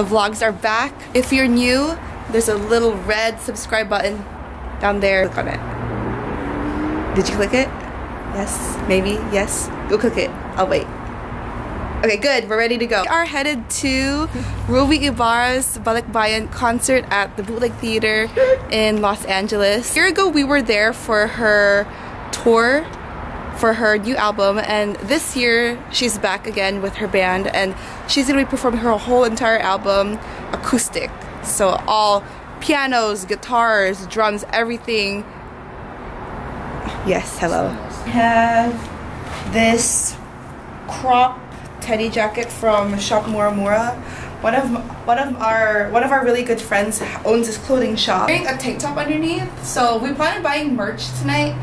The vlogs are back. If you're new, there's a little red subscribe button down there. Click on it. Did you click it? Yes? Maybe? Yes? Go click it. I'll wait. Okay, good. We're ready to go. We are headed to Ruby Ibarra's Balak Bayan concert at the Bootleg Theater in Los Angeles. A year ago, we were there for her tour for her new album, and this year she's back again with her band, and she's gonna be performing her whole entire album acoustic. So all pianos, guitars, drums, everything. Yes, hello. I have this crop teddy jacket from Shop Mura-Mura. One of our really good friends owns this clothing shop. Wearing a tank top underneath, so we plan on buying merch tonight.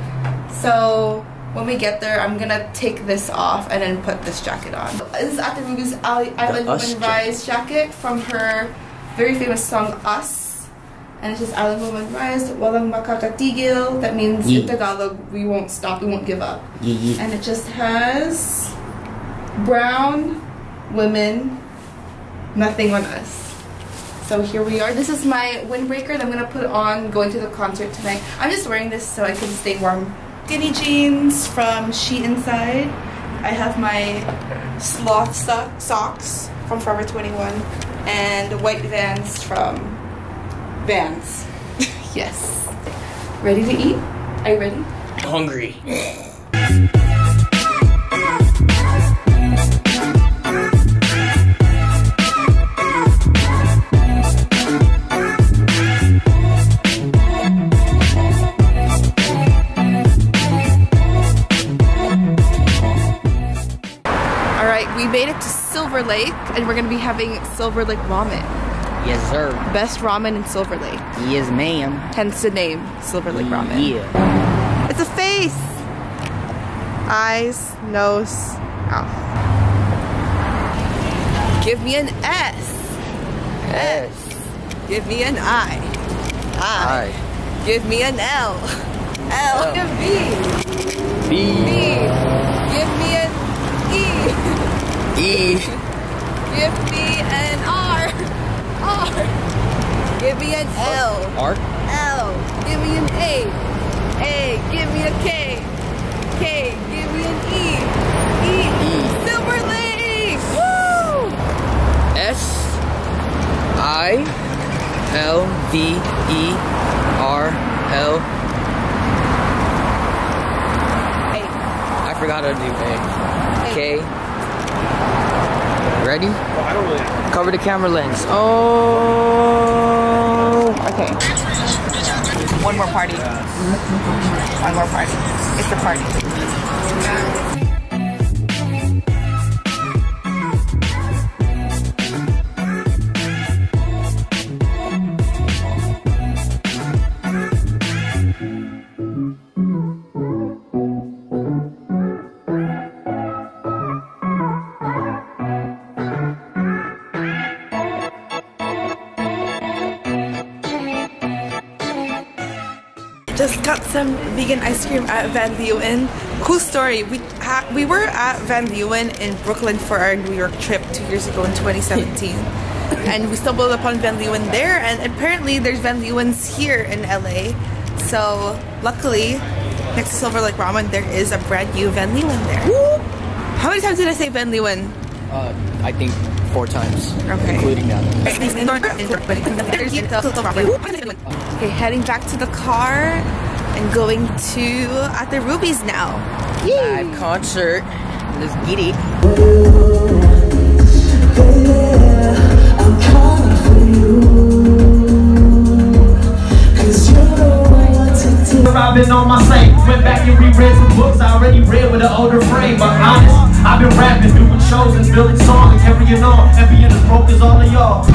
So when we get there, I'm gonna take this off and then put this jacket on. This is Ate Ruby's Island Woman Rise jacket from her very famous song Us. And it says Island Woman Rise, walang makakatigil. That means in Tagalog, we won't stop, we won't give up. And it just has brown women, nothing on us. So here we are. This is my windbreaker that I'm gonna put on going to the concert tonight. I'm just wearing this so I can stay warm. Skinny jeans from She Inside. I have my sloth socks from Forever 21 and white Vans from Vans. Yes. Ready to eat? Are you ready? Hungry. We made it to Silver Lake, and we're gonna be having Silver Lake Ramen. Yes, sir. Best ramen in Silver Lake. Yes, ma'am. Hence the name, Silver Lake Ramen. Yeah. It's a face! Eyes, nose, mouth. Give me an S. S. Give me an I. I. Give me an L. L. Give me B. B. Give me an E. E. Give me an R. R. Give me an L. R. L. Give me an A. A. Give me a K. K. Give me an E. E. E. Silver Lake! Woo! S-I-L-V-E-R-L. A. I forgot how to do A. K. Ready? Well, I don't really know. Cover the camera lens. Oh! Okay. One more party. One more party. It's a party. Just got some vegan ice cream at Van Leeuwen. Cool story, we were at Van Leeuwen in Brooklyn for our New York trip 2 years ago in 2017. And we stumbled upon Van Leeuwen there, and apparently there's Van Leeuwen's here in LA. So luckily, next to Silver Lake Ramen, there is a brand new Van Leeuwen there. Woo! How many times did I say Van Leeuwen? I think 4 times, okay. Including that. Okay, heading back to the car and going to Ate Ruby's now. Yay. Live concert. Let's get it. I'm calling for you, 'cause you're the one to do. I've been on my site, went back and reread some books I already read with an older frame, but honest. I've been rapping, doing shows and building songs and carrying on and being as broke as all of y'all.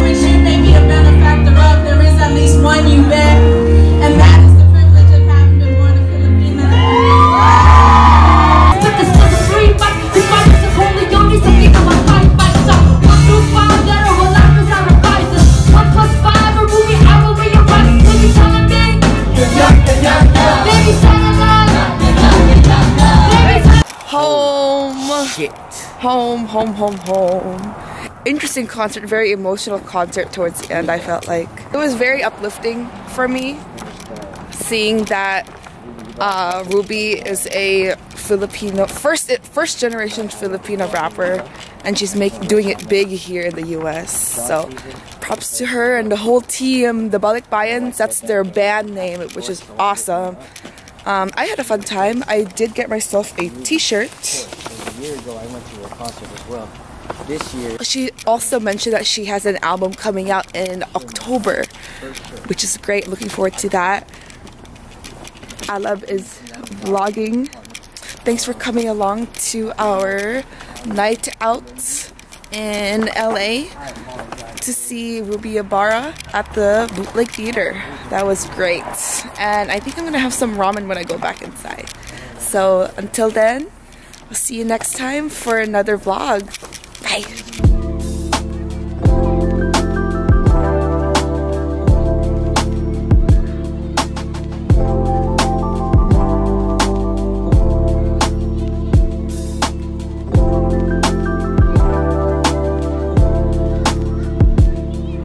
We should make it a benefactor of, there is at least one you met, and that is the privilege of having been born a Filipina. With the silver screen, but this fight is only young, it's a big of my fight. home. Interesting concert, very emotional concert towards the end, I felt like. It was very uplifting for me, seeing that Ruby is a Filipino, first generation Filipino rapper, and she's doing it big here in the US. So props to her and the whole team, the Balikbayans, that's their band name, which is awesome. I had a fun time. I did get myself a t-shirt. A year ago I went to a concert as well. This year. She also mentioned that she has an album coming out in October, which is great. Looking forward to that. Alab is vlogging. Thanks for coming along to our night out in LA to see Ruby Ibarra at the Bootleg Theater. That was great. And I think I'm gonna have some ramen when I go back inside. So until then, I'll see you next time for another vlog. Bye.